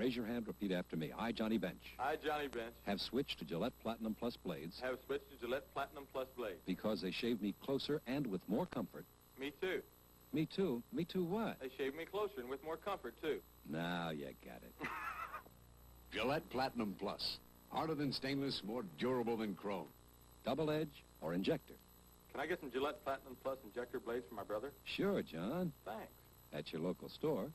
Raise your hand, repeat after me. I, Johnny Bench. I, Johnny Bench. Have switched to Gillette Platinum Plus blades. Have switched to Gillette Platinum Plus blades. Because they shave me closer and with more comfort. Me too. Me too? Me too what? They shave me closer and with more comfort too. Now you got it. Gillette Platinum Plus. Harder than stainless, more durable than chrome. Double edge or injector? Can I get some Gillette Platinum Plus injector blades for my brother? Sure, John. Thanks. At your local store.